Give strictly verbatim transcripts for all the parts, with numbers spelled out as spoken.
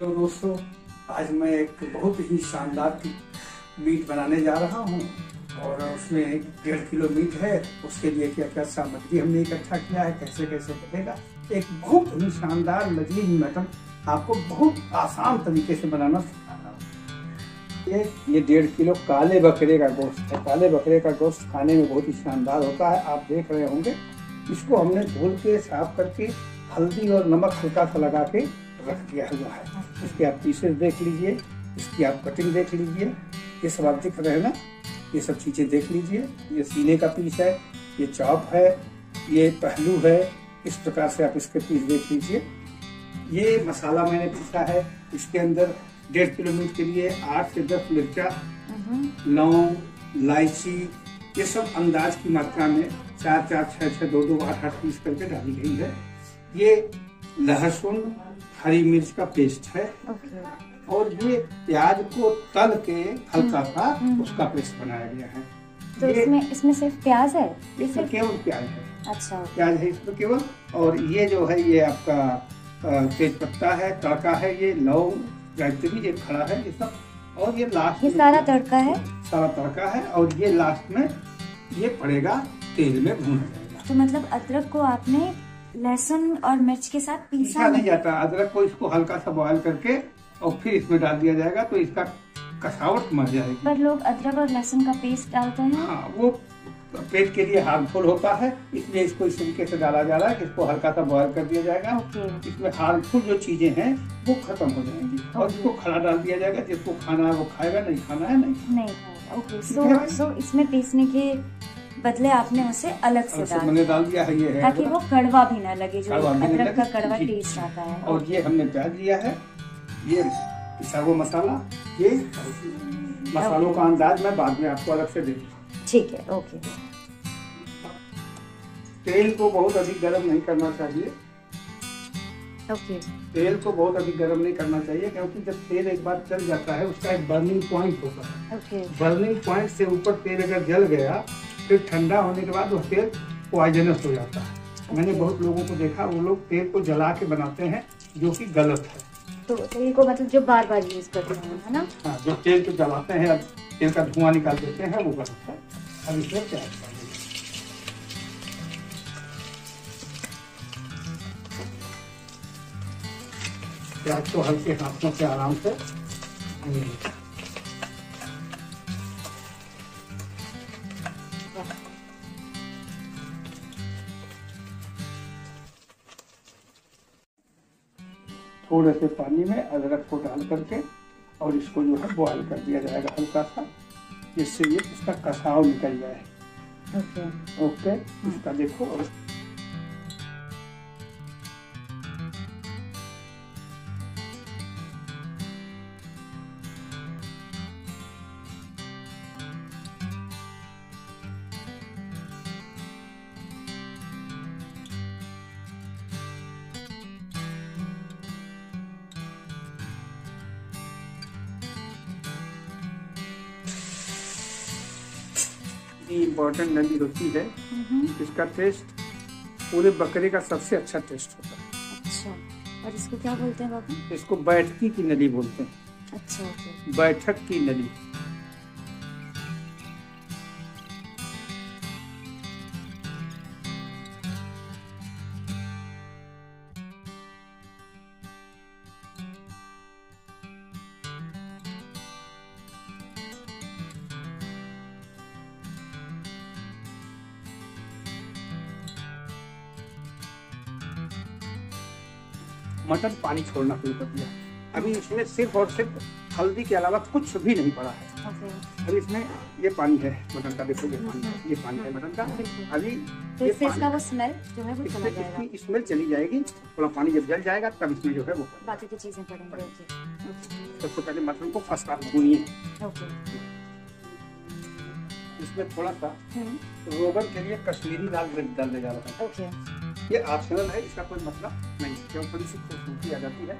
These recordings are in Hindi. तो दोस्तों आज मैं एक बहुत ही शानदार मीट बनाने जा रहा हूँ और उसमें डेढ़ किलो मीट है। उसके लिए क्या क्या सामग्री हमने इकट्ठा किया है, कैसे कैसे बनेगा, एक बहुत ही शानदार मछली मटन आपको बहुत आसान तरीके से बनाना सिखा रहा हूँ। ये ये डेढ़ किलो काले बकरे का गोश्त है। काले बकरे का गोश्त खाने में बहुत ही शानदार होता है, आप देख रहे होंगे। इसको हमने धुल के साफ करके हल्दी और नमक हल्का सा लगा के रख दिया हुआ है। इसके आप पीसेस देख लीजिए, इसकी आप कटिंग देख लीजिए, ये सब आप देख रहे हैं ना, ये सब चीज़ें देख लीजिए। ये सीने का पीस है, ये चॉप है, ये पहलू है। इस प्रकार से आप इसके पीस देख लीजिए। ये मसाला मैंने पीसा है। इसके अंदर डेढ़ किलो मीट के लिए आठ से दस मिर्चा, लौंग, इलायची, ये सब अंदाज की मात्रा में चार चार छः छः दो दो आठ आठ पीस करके डाली गई है। ये लहसुन हरी मिर्च का पेस्ट है और ये प्याज को तल के हल्का सा उसका पेस्ट बनाया गया है। तो इसमें इसमें सिर्फ प्याज है? इसमें केवल प्याज है। अच्छा, प्याज है इसमें केवल। और ये जो है ये आपका तेज पत्ता है, तड़का है, ये लौंग, जायत्री, ये खड़ा है, ये सब। और ये लास्ट ये सारा तड़का है, सारा तड़का है। और ये लास्ट में ये पड़ेगा, तेल में भूना जाएगा। तो मतलब अदरक को आपने लहसुन और मिर्च के साथ पीसा नहीं जाता। अदरक को इसको हल्का सा बॉयल करके और फिर इसमें डाल दिया जाएगा, तो इसका कसावट मर जाएगी। पर लोग अदरक और लहसुन का पेस्ट डालते हैं। हाँ, वो पेट के लिए हार्मफुल होता है, इसलिए इसको इस तरीके से डाला जा रहा है कि इसको हल्का सा बॉयल कर दिया जाएगा। okay. इसमें हार्मफुल जो चीजें हैं वो खत्म हो जाएंगी। okay. और इसको खड़ा डाल दिया जाएगा, जिसको खाना है वो खाएगा, नहीं खाना है नहीं खाएगा। ओके, सो सो इसमें पीसने के बदले आपने उसे अलग से डाल मैंने डाल दिया है, ये है ताकि वो कड़वा भी ना लगे, जो अदरक का कड़वा टेस्ट आता है। और ये हमने प्याज लिया है, ये पिसा हुआ मसाला, ये मसालों का अंदाज मैं बाद में आपको अलग से दे दूँगा, ठीक है? ओके। तेल को बहुत अधिक गर्म नहीं करना चाहिए। ओके। तेल को बहुत अधिक गर्म नहीं करना चाहिए, क्योंकि जब तेल एक बार जल जाता है उसका एक बर्निंग पॉइंट होता है। ओके। बर्निंग पॉइंट से ऊपर तेल अगर जल गया, फिर ठंडा होने के बाद वो तेल पॉइजनस हो जाता है। मैंने बहुत लोगों को देखा, वो लोग तेल को जला के बनाते हैं, जो कि गलत है। तो तेल को मतलब जो बार बार यूज करते हैं, है ना? हाँ, जो तेल को जलाते हैं, अब तेल का धुआं निकाल देते हैं, वो गलत है। अब इसमें प्याज डाल देंगे। प्याज को हल्के हाथों से आराम से थोड़े से पानी में अदरक को डाल करके और इसको जो है बॉयल कर दिया जाएगा हल्का सा, जिससे ये इसका कसाव निकल जाए। ओके। ओके, इसका देखो। और इम्पोर्टेंट नली होती है, इसका टेस्ट पूरे बकरे का सबसे अच्छा टेस्ट होता है। अच्छा, और इसको क्या बोलते हैं बाबू? इसको बैठकी की नली बोलते हैं। अच्छा, okay. बैठक की नली। मटन पानी छोड़ना शुरू कर दिया। अभी इसमें सिर्फ और सिर्फ हल्दी के अलावा कुछ भी नहीं पड़ा है। okay. अभी इसमें ये पानी है मटन का, देखो ये पानी है, ये पानी है मटन का। अभी ये इसका वो स्मेल जो है वो चला जाएगा, इसकी स्मेल चली जाएगी। थोड़ा पानी जब जल जाएगा तब इसमें जो है वो बाकी की चीजें पड़ेंगी। सबसे पहले मटन को फर्स्ट आप भूनिए। इसमें थोड़ा सा रोगन के लिए कश्मीरी लाल मिर्च डालने जा रहा है। ये ऑप्शनल है, इसका कोई मतलब नहीं। ऊपर से खूबसूरती आ जाती है,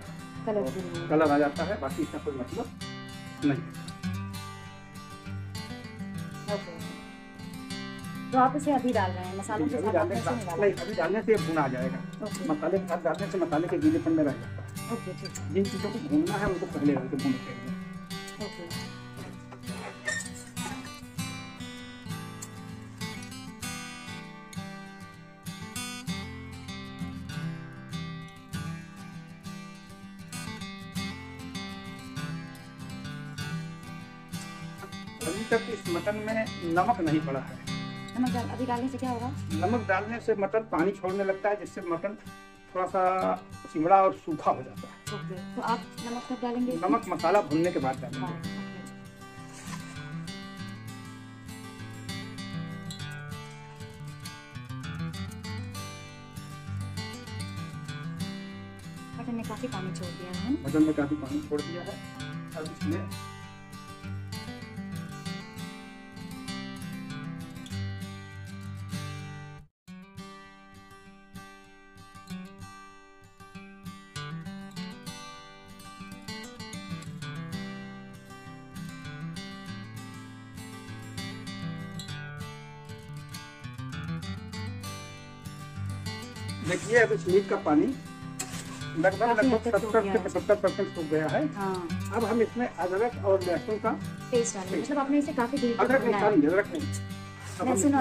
कलर कलर आ जाता है, बाकी इसका कोई मतलब नहीं। ओके, तो आप इसे अभी डाल रहे हैं मसालों के साथ? नहीं, अभी डालने से ये भुना आ जाएगा। मसाले के साथ डालने से मसाले के गीलेपन में रह जाता है। Okay okay. जिन चीज़ों को भूनना है उनको पहले डाल के भून चाहिए। ओके अभी तक इस मटन में नमक नहीं पड़ा है। नमक डाल अभी डालने से क्या होगा? नमक डालने से मटन पानी छोड़ने लगता है, जिससे मटन थोड़ा सा चिमड़ा और सूखा हो जाता है। ओके, तो आप नमक कब डालेंगे? नमक मसाला भुनने के बाद डालेंगे। हाँ। मटन में काफी पानी छोड़ दिया है। मटन में काफी पानी छोड़ दिया है। अब इसमें देखिए, अब इस मीट का पानी लगभग लगभग सत्तर से पचहत्तर परसेंट सूख गया है। हाँ। अब हम इसमें अदरक और लहसुन का पेस्ट डालेंगे। मतलब आपने इसे काफी देर अदरक नहीं डालेंगे, अदरक नहीं। अब हम लहसुन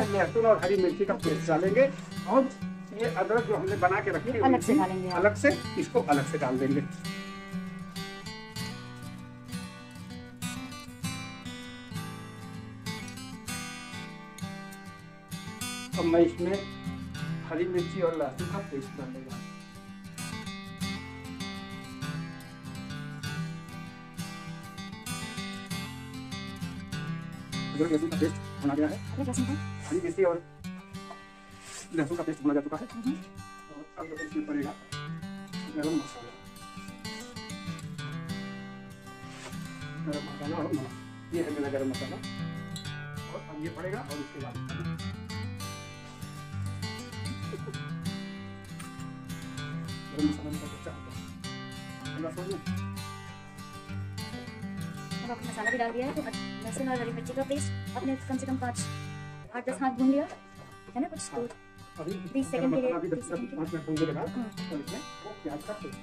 और हरी मिर्ची का पेस्ट डालेंगे और ये अदरक जो हमने बना के रखी है अलग से डालेंगे, अलग से इसको अलग से डाल देंगे। अब मैं इसमें हरी मिर्ची और लहसुन का पेस्ट डालेगा। अदरक लहसुन का पेस्ट बना गया है। हरी मिर्ची और लहसुन का पेस्ट बना जा चुका है। और अब इसमें पड़ेगा गरम मसाला। गरम मसाला और नमक, ये है मेरा गरम मसाला। और अब ये पड़ेगा और इसके बाद मसाला भी डाल दिया है। तो लहसुन और हरी मिर्ची का पेस्ट आपने कम से कम पाँच आठ दस हाथ भून लिया है ना, कुछ तो बीस सेकंड के लिए बीस सेकंड के बाद भून देगा। और इसमें प्याज का पेस्ट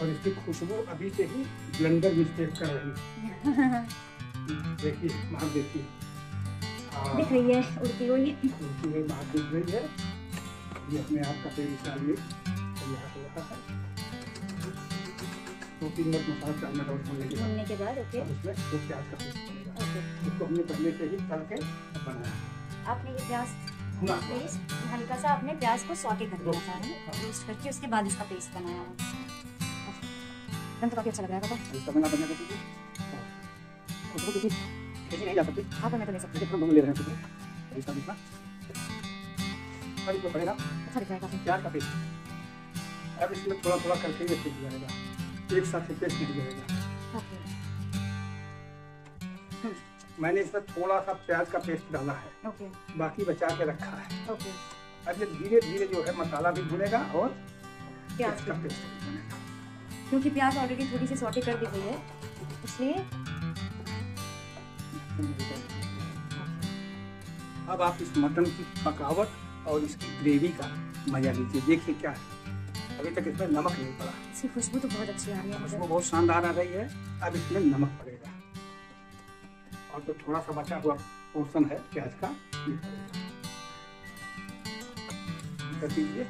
और इसकी खुशबू अभी से ही ब्लेंडर में स्टेप कर रही है। देखिए, महक देखिए, दिख रही है, उड़ती हुई उड़ती हुई महक दिख रही है। ये अपने आप का तेल डाल के तैयार हो रहा है। दो तीन मिनट मसाला डालना और भूनने के बाद ओके इसमें दो प्याज का पेस्ट डालेगा। ओके, इसको हमने पहले से ही तल के बनाया है। आपने ये प्याज पेस्ट हल्का सा आपने प्याज को सॉटे कर दिया था, रोस्ट करके उसके बाद इसका पेस्ट बनाया है। एकदम काफी अच्छा लग रहा है। पापा इसका बना बना के उसको देखिए, देखिए नहीं जा सकती आप, मैं तो ले सकती हूं, हम ले रहे हैं इसको। इसका इसका इसमें पड़ेगा अच्छा दिखाएगा प्याज का पेस्ट। अब इसमें थोड़ा थोड़ा करके ये पेस्ट जाएगा, एक साथ पेस्ट नहीं जाएगा। ओके, मैंने इसमें थोड़ा सा प्याज का पेस्ट डाला है। ओके, बाकी बचा के रखा है। ओके, अब ये धीरे धीरे जो है मसाला भी भुनेगा और प्याज का पेस्ट भी भुनेगा, क्योंकि प्याज ऑलरेडी थोड़ी सी सॉटे कर दी गई है इसलिए। अब आप इस मटन की पकावट और इसकी ग्रेवी का मजा लीजिए। देखिए क्या है, अभी तक इसमें नमक नहीं पड़ा, इसकी खुशबू तो बहुत अच्छी आ रही है, खुशबू बहुत शानदार आ रही है। अब इसमें नमक पड़ेगा और तो थोड़ा सा बचा हुआ पोर्शन है प्याज का, ये पड़ेगा। कर दीजिए,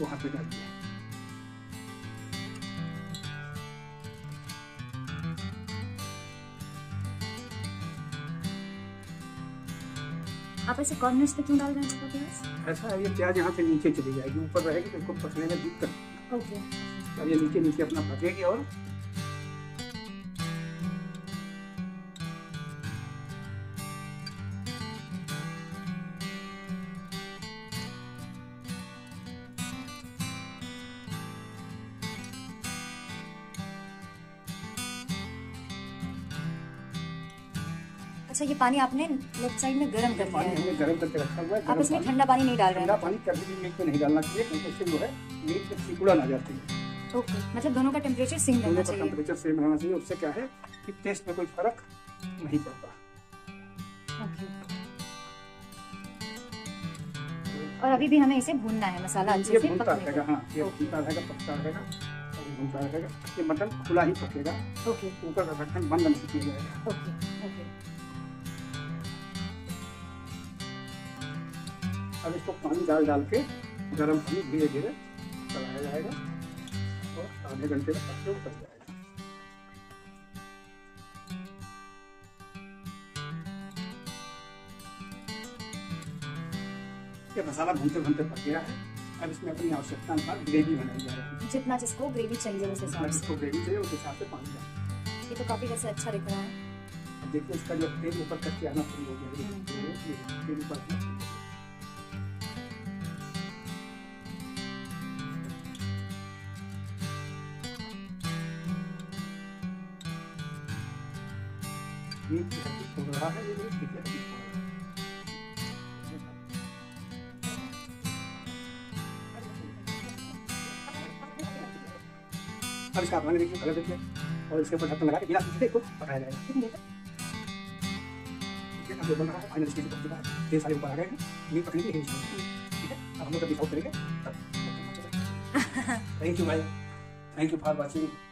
वहाँ पे डालिए। आप ऐसे कॉर्नर पे क्यों डाल रहे हैं इसको प्याज? ऐसा है, ये प्याज यहाँ से नीचे चली जाएगी, ऊपर रहेगी तो इसको पकने में दिक्कत। ओके, अब ये नीचे नीचे अपना पकेगी। और अच्छा, ये पानी आपने लेफ्ट साइड में गरम कर दिया है। हमने गरम करके रखा हुआ है। आप इसमें ठंडा पानी नहीं डाल रहे हैं? ठंडा पानी कभी भी मीट में नहीं डालना चाहिए, क्योंकि इससे जो है मीट में सिकुड़न ना जाती है। ओके, मतलब दोनों का टेम्परेचर सेम रहना चाहिए। टेम्परेचर सेम रहना चाहिए, उससे क्या है कि टेस्ट में कोई फर्क नहीं पड़ता। ओके, और और अभी भी हमें इसे भूनना है, मसाला अच्छे से पकेगा। हाँ, ये भूनता रहेगा, पकता रहेगा, भूनता रहेगा। ये मटन खुला ही पकेगा। ओके, ऊपर का ढक्कन बंद नहीं किया जाएगा। Okay okay. अब इसको पानी डाल डाल के गर्म पानी धीरे धीरे चलाया जाएगा और आधे घंटे में पक के उतर जाएगा। मसाला भूनते भूनते पक गया है। अब इसमें अपनी आवश्यकता अनुसार ग्रेवी बनाई जा रही है, जितना जिसको ग्रेवी चाहिए उस हिसाब से ग्रेवी चाहिए उस हिसाब से पानी डालें। ये तो काफी वैसे अच्छा दिख रहा है। अब देखिए इसका जो तेल ऊपर तक आना शुरू हो गया है, तेल ऊपर हो रहा है। ये और इसका आपने देखिए गलत देखिए और इसके ऊपर ढक्कन लगा के बिना किसी को पकाया जाएगा। ठीक है, ये काम बन रहा है। फाइनल स्टेज पर ये सारे ऊपर आ गए हैं, ये पकने की है। ठीक है, अब हम लोग अभी आउट करेंगे। थैंक यू भाई, थैंक यू फॉर वाचिंग।